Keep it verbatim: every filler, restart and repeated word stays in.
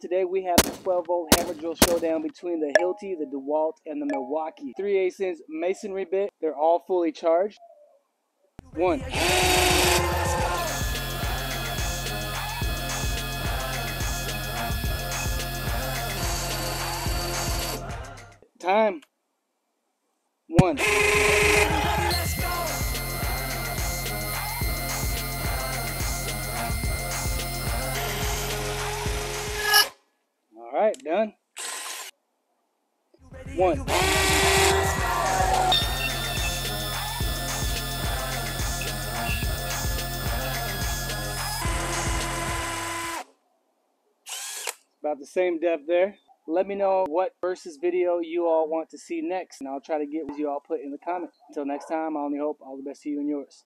Today we have the twelve volt hammer drill showdown between the Hilti, the DeWalt, and the Milwaukee. three eighths inch masonry bit. They're all fully charged. One. Time. One. All right, done. One. About the same depth there. Let me know what versus video you all want to see next, and I'll try to get what you all put in the comments. Until next time, I only hope all the best to you and yours.